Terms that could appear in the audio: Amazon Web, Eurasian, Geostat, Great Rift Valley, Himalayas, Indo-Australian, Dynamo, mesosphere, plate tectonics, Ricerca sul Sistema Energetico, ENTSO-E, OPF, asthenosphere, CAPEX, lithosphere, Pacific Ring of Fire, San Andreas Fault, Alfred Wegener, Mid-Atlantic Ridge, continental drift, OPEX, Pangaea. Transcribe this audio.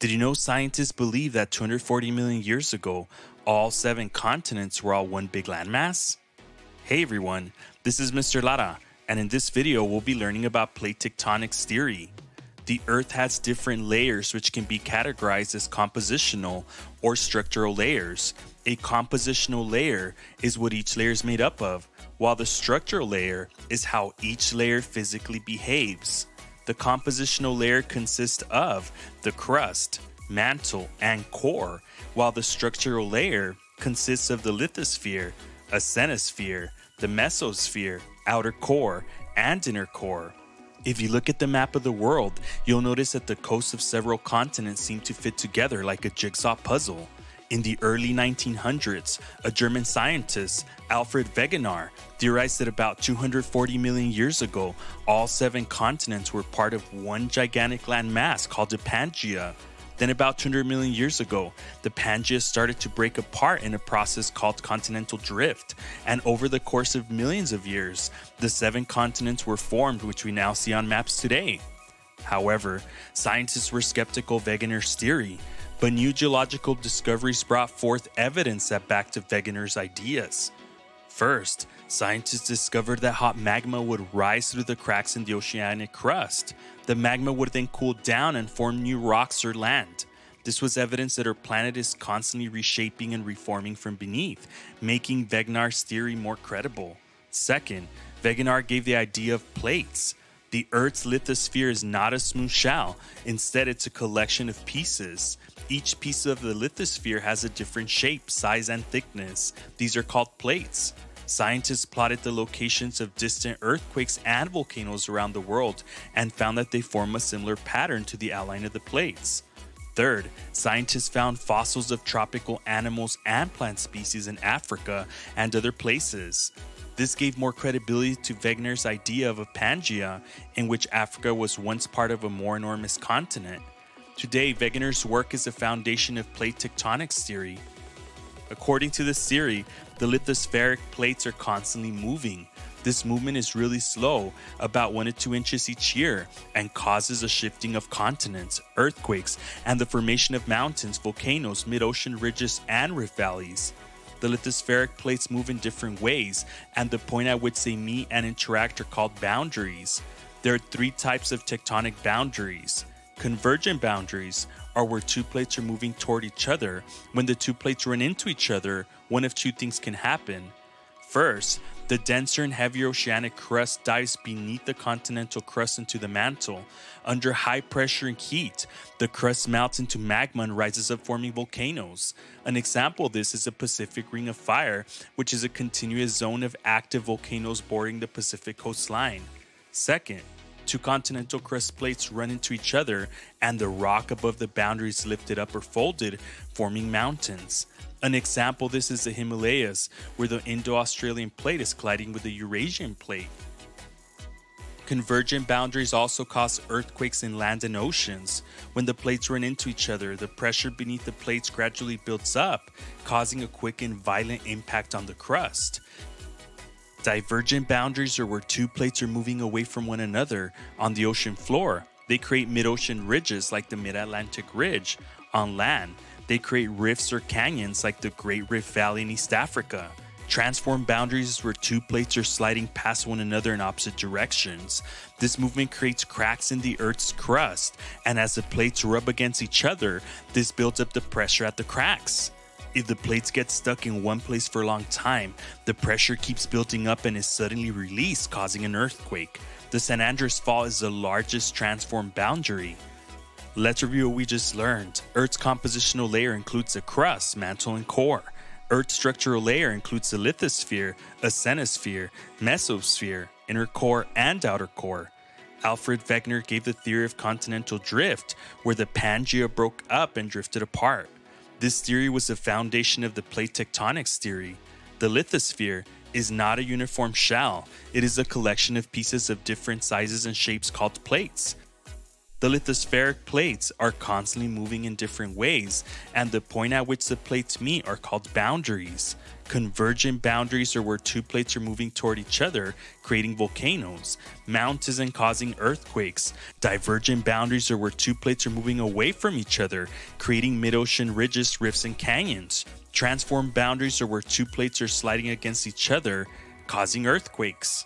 Did you know scientists believe that 240 million years ago, all 7 continents were all one big landmass? Hey everyone, this is Mr. Lara, and in this video we'll be learning about plate tectonics theory. The Earth has different layers which can be categorized as compositional or structural layers. A compositional layer is what each layer is made up of, while the structural layer is how each layer physically behaves. The compositional layer consists of the crust, mantle, and core, while the structural layer consists of the lithosphere, asthenosphere, the mesosphere, outer core, and inner core. If you look at the map of the world, you'll notice that the coasts of several continents seem to fit together like a jigsaw puzzle. In the early 1900s, a German scientist, Alfred Wegener, theorized that about 240 million years ago, all 7 continents were part of one gigantic landmass called the Pangaea. Then about 200 million years ago, the Pangaea started to break apart in a process called continental drift, and over the course of millions of years, the 7 continents were formed which we now see on maps today. However, scientists were skeptical of Wegener's theory, but new geological discoveries brought forth evidence that backed up Wegener's ideas. First, scientists discovered that hot magma would rise through the cracks in the oceanic crust. The magma would then cool down and form new rocks or land. This was evidence that our planet is constantly reshaping and reforming from beneath, making Wegener's theory more credible. Second, Wegener gave the idea of plates. The Earth's lithosphere is not a smooth shell, instead it's a collection of pieces. Each piece of the lithosphere has a different shape, size, and thickness. These are called plates. Scientists plotted the locations of distant earthquakes and volcanoes around the world and found that they form a similar pattern to the outline of the plates. Third, scientists found fossils of tropical animals and plant species in Africa and other places. This gave more credibility to Wegener's idea of a Pangaea, in which Africa was once part of a more enormous continent. Today, Wegener's work is the foundation of plate tectonics theory. According to this theory, the lithospheric plates are constantly moving. This movement is really slow, about 1 to 2 inches each year, and causes a shifting of continents, earthquakes, and the formation of mountains, volcanoes, mid-ocean ridges, and rift valleys. The lithospheric plates move in different ways, and the point at which they meet and interact are called boundaries. There are 3 types of tectonic boundaries. Convergent boundaries are where 2 plates are moving toward each other. When the 2 plates run into each other, one of 2 things can happen. First, the denser and heavier oceanic crust dives beneath the continental crust into the mantle. Under high pressure and heat, the crust melts into magma and rises up, forming volcanoes. An example of this is the Pacific Ring of Fire, which is a continuous zone of active volcanoes bordering the Pacific coastline. Second, 2 continental crust plates run into each other, and the rock above the boundary is lifted up or folded, forming mountains. An example of this is the Himalayas, where the Indo-Australian plate is colliding with the Eurasian plate. Convergent boundaries also cause earthquakes in land and oceans. When the plates run into each other, the pressure beneath the plates gradually builds up, causing a quick and violent impact on the crust. Divergent boundaries are where 2 plates are moving away from one another on the ocean floor. They create mid-ocean ridges like the Mid-Atlantic Ridge. On land, they create rifts or canyons like the Great Rift Valley in East Africa. Transform boundaries where 2 plates are sliding past one another in opposite directions. This movement creates cracks in the Earth's crust, and as the plates rub against each other, this builds up the pressure at the cracks. If the plates get stuck in one place for a long time, the pressure keeps building up and is suddenly released, causing an earthquake. The San Andreas Fault is the largest transformed boundary. Let's review what we just learned. Earth's compositional layer includes the crust, mantle, and core. Earth's structural layer includes the lithosphere, asthenosphere, mesosphere, inner core, and outer core. Alfred Wegener gave the theory of continental drift, where the Pangaea broke up and drifted apart. This theory was the foundation of the plate tectonics theory. The lithosphere is not a uniform shell. It is a collection of pieces of different sizes and shapes called plates. The lithospheric plates are constantly moving in different ways, and the point at which the plates meet are called boundaries. Convergent boundaries are where two plates are moving toward each other, creating volcanoes, mountains, and causing earthquakes. Divergent boundaries are where two plates are moving away from each other, creating mid-ocean ridges, rifts, and canyons. Transform boundaries are where two plates are sliding against each other, causing earthquakes.